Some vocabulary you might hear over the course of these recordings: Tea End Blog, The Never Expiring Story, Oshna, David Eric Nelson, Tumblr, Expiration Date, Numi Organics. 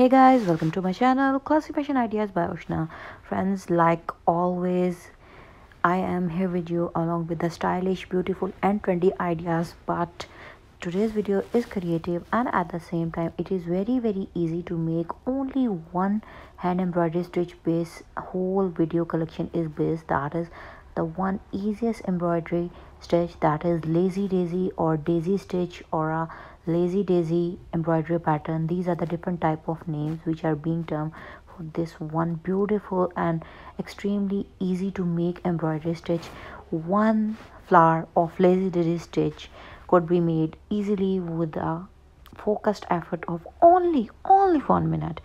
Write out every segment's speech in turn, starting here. Hey guys, welcome to my channel Classy Fashion Ideas by Oshna. Friends, like always, I am here with you along with the stylish, beautiful and trendy ideas, but today's video is creative and at the same time it is very easy to make. Only one hand embroidery stitch based whole video collection is based, that is the one easiest embroidery stitch, that is lazy daisy or daisy stitch or a lazy daisy embroidery pattern. These are the different type of names which are being termed for this one beautiful and extremely easy to make embroidery stitch. One flower of lazy daisy stitch could be made easily with a focused effort of only 1 minute.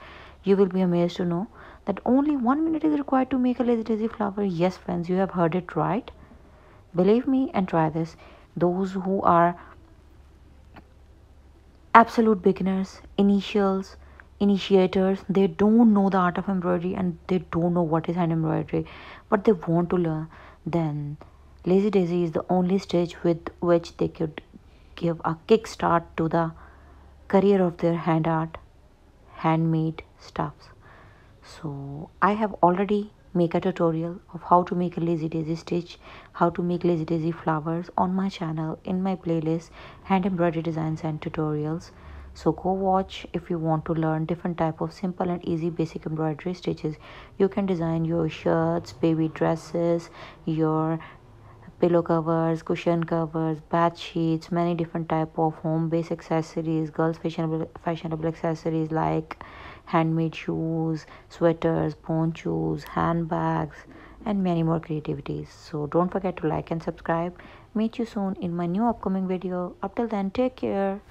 You will be amazed to know that only 1 minute is required to make a lazy daisy flower. Yes friends, you have heard it right. Believe me and try this. Those who are absolute beginners, initiators, they don't know the art of embroidery and they don't know what is hand embroidery, but they want to learn, then lazy daisy is the only stitch with which they could give a kickstart to the career of their hand art, handmade stuffs. So I have already make a tutorial of how to make a lazy daisy stitch, how to make lazy daisy flowers on my channel in my playlist hand embroidery designs and tutorials. So go watch if you want to learn different type of simple and easy basic embroidery stitches. You can design your shirts, baby dresses, your pillow covers, cushion covers, bath sheets, many different type of home based accessories, girls fashionable accessories like handmade shoes, sweaters, ponchos, handbags and many more creativities. So don't forget to like and subscribe. Meet you soon in my new upcoming video. Up till then, take care.